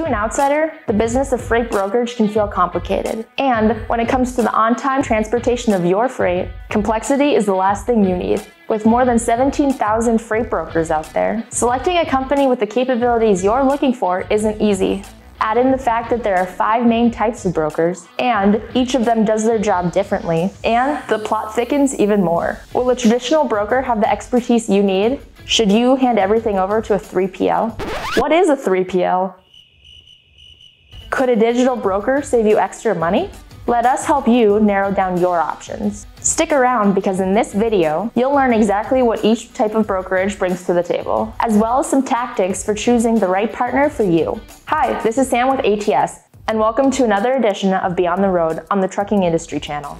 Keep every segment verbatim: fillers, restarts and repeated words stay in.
To an outsider, the business of freight brokerage can feel complicated. And when it comes to the on-time transportation of your freight, complexity is the last thing you need. With more than seventeen thousand freight brokers out there, selecting a company with the capabilities you're looking for isn't easy. Add in the fact that there are five main types of brokers, and each of them does their job differently, and the plot thickens even more. Will a traditional broker have the expertise you need? Should you hand everything over to a three P L? What is a three P L? Could a digital broker save you extra money? Let us help you narrow down your options. Stick around, because in this video, you'll learn exactly what each type of brokerage brings to the table, as well as some tactics for choosing the right partner for you. Hi, this is Sam with A T S, and welcome to another edition of Beyond the Road on the Trucking Industry Channel.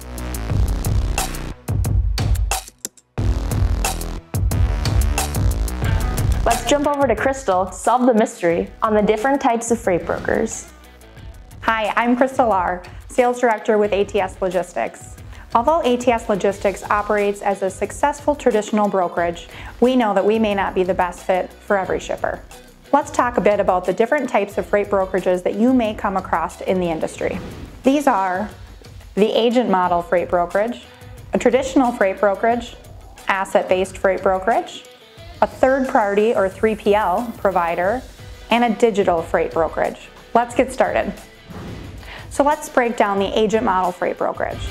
Let's jump over to Crystal to solve the mystery on the different types of freight brokers. Hi, I'm Crystal R., Sales Director with A T S Logistics. Although A T S Logistics operates as a successful traditional brokerage, we know that we may not be the best fit for every shipper. Let's talk a bit about the different types of freight brokerages that you may come across in the industry. These are the agent model freight brokerage, a traditional freight brokerage, asset-based freight brokerage, a third-party or three P L provider, and a digital freight brokerage. Let's get started. So let's break down the agent model freight brokerage.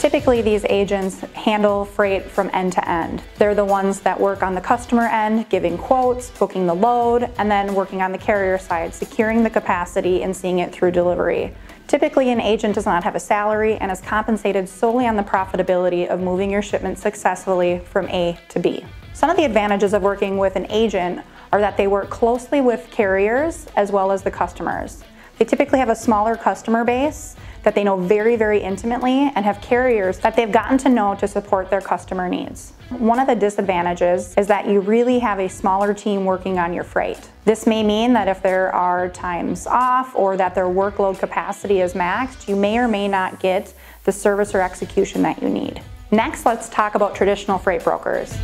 Typically, these agents handle freight from end to end. They're the ones that work on the customer end, giving quotes, booking the load, and then working on the carrier side, securing the capacity and seeing it through delivery. Typically, an agent does not have a salary and is compensated solely on the profitability of moving your shipment successfully from A to B. Some of the advantages of working with an agent are that they work closely with carriers as well as the customers. They typically have a smaller customer base that they know very, very intimately, and have carriers that they've gotten to know to support their customer needs. One of the disadvantages is that you really have a smaller team working on your freight. This may mean that if there are times off or that their workload capacity is maxed, you may or may not get the service or execution that you need. Next, let's talk about traditional freight brokers.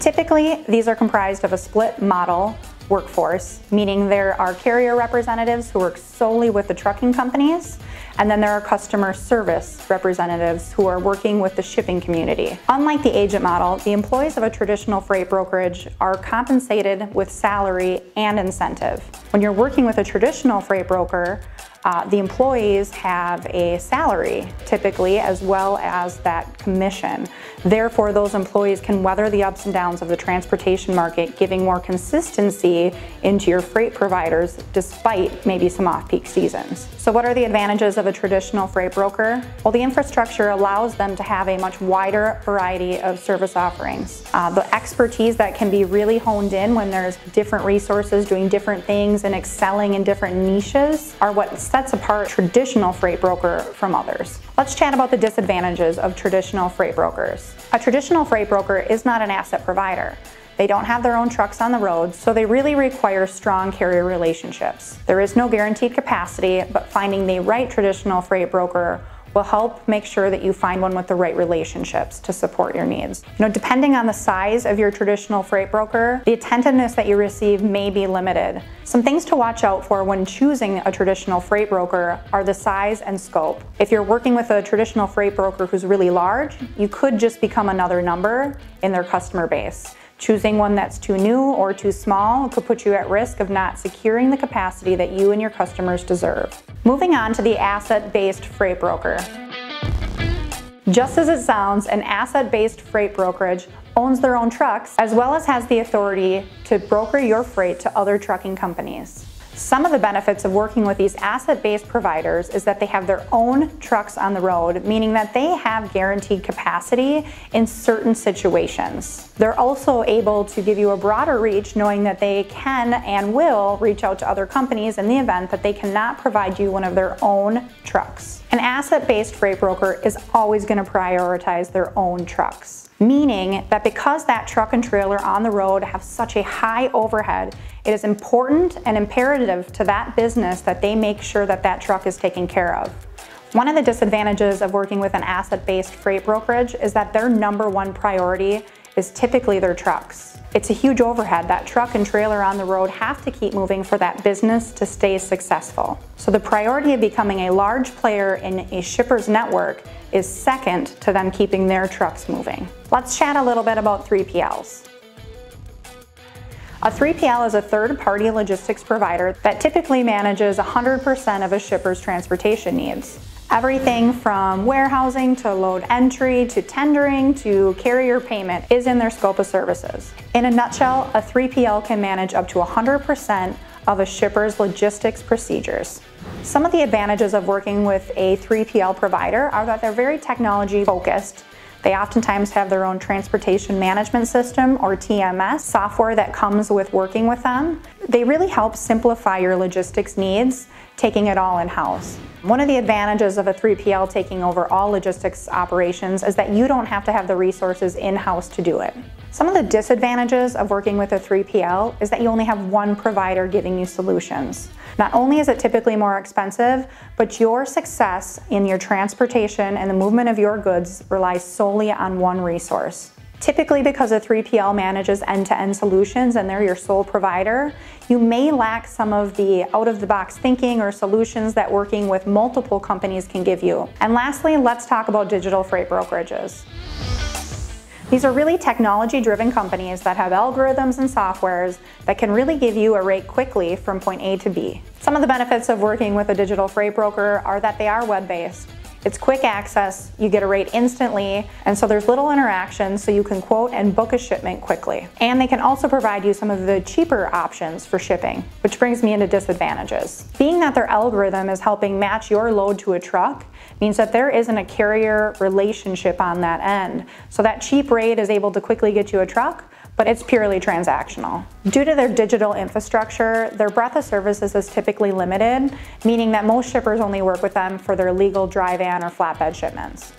Typically, these are comprised of a split model workforce, meaning there are carrier representatives who work solely with the trucking companies, and then there are customer service representatives who are working with the shipping community. Unlike the agent model, the employees of a traditional freight brokerage are compensated with salary and incentive. When you're working with a traditional freight broker, Uh, the employees have a salary, typically, as well as that commission. Therefore, those employees can weather the ups and downs of the transportation market, giving more consistency into your freight providers, despite maybe some off-peak seasons. So what are the advantages of a traditional freight broker? Well, the infrastructure allows them to have a much wider variety of service offerings. Uh, the expertise that can be really honed in when there's different resources doing different things and excelling in different niches are what sets apart traditional freight broker from others. Let's chat about the disadvantages of traditional freight brokers. A traditional freight broker is not an asset provider. They don't have their own trucks on the road, so they really require strong carrier relationships. There is no guaranteed capacity, but finding the right traditional freight broker will help make sure that you find one with the right relationships to support your needs. You know, depending on the size of your traditional freight broker, the attentiveness that you receive may be limited. Some things to watch out for when choosing a traditional freight broker are the size and scope. If you're working with a traditional freight broker who's really large, you could just become another number in their customer base. Choosing one that's too new or too small could put you at risk of not securing the capacity that you and your customers deserve. Moving on to the asset-based freight broker. Just as it sounds, an asset-based freight brokerage owns their own trucks as well as has the authority to broker your freight to other trucking companies. Some of the benefits of working with these asset-based providers is that they have their own trucks on the road, meaning that they have guaranteed capacity in certain situations. They're also able to give you a broader reach, knowing that they can and will reach out to other companies in the event that they cannot provide you one of their own trucks. An asset-based freight broker is always going to prioritize their own trucks, meaning that because that truck and trailer on the road have such a high overhead, it is important and imperative to that business that they make sure that that truck is taken care of. One of the disadvantages of working with an asset-based freight brokerage is that their number one priority is typically their trucks. It's a huge overhead that truck and trailer on the road have to keep moving for that business to stay successful. So the priority of becoming a large player in a shipper's network is second to them keeping their trucks moving. Let's chat a little bit about three P Ls. A three P L is a third-party logistics provider that typically manages one hundred percent of a shipper's transportation needs. Everything from warehousing to load entry to tendering to carrier payment is in their scope of services. In a nutshell, a three P L can manage up to one hundred percent of a shipper's logistics procedures. Some of the advantages of working with a three P L provider are that they're very technology focused. They oftentimes have their own transportation management system or T M S software that comes with working with them. They really help simplify your logistics needs, taking it all in-house. One of the advantages of a three P L taking over all logistics operations is that you don't have to have the resources in-house to do it. Some of the disadvantages of working with a three P L is that you only have one provider giving you solutions. Not only is it typically more expensive, but your success in your transportation and the movement of your goods relies solely on one resource. Typically, because a three P L manages end-to-end solutions and they're your sole provider, you may lack some of the out-of-the-box thinking or solutions that working with multiple companies can give you. And lastly, let's talk about digital freight brokerages. These are really technology-driven companies that have algorithms and softwares that can really give you a rate quickly from point A to B. Some of the benefits of working with a digital freight broker are that they are web-based. It's quick access, you get a rate instantly, and so there's little interaction so you can quote and book a shipment quickly. And they can also provide you some of the cheaper options for shipping, which brings me into disadvantages. Being that their algorithm is helping match your load to a truck means that there isn't a carrier relationship on that end. So that cheap rate is able to quickly get you a truck, but it's purely transactional. Due to their digital infrastructure, their breadth of services is typically limited, meaning that most shippers only work with them for their legal dry van or flatbed shipments.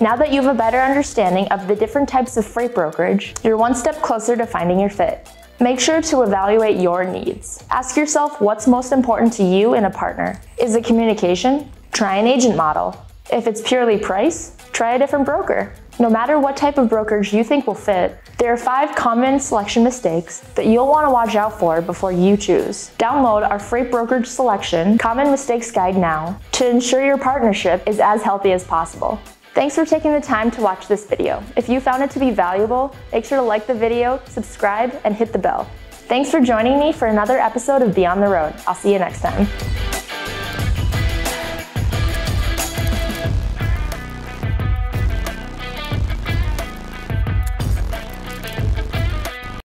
Now that you have a better understanding of the different types of freight brokerage, you're one step closer to finding your fit. Make sure to evaluate your needs. Ask yourself what's most important to you in a partner. Is it communication? Try an agent model. If it's purely price, try a different broker. No matter what type of brokerage you think will fit, there are five common selection mistakes that you'll want to watch out for before you choose. Download our Freight Brokerage Selection Common Mistakes Guide now to ensure your partnership is as healthy as possible. Thanks for taking the time to watch this video. If you found it to be valuable, make sure to like the video, subscribe, and hit the bell. Thanks for joining me for another episode of Beyond the Road. I'll see you next time.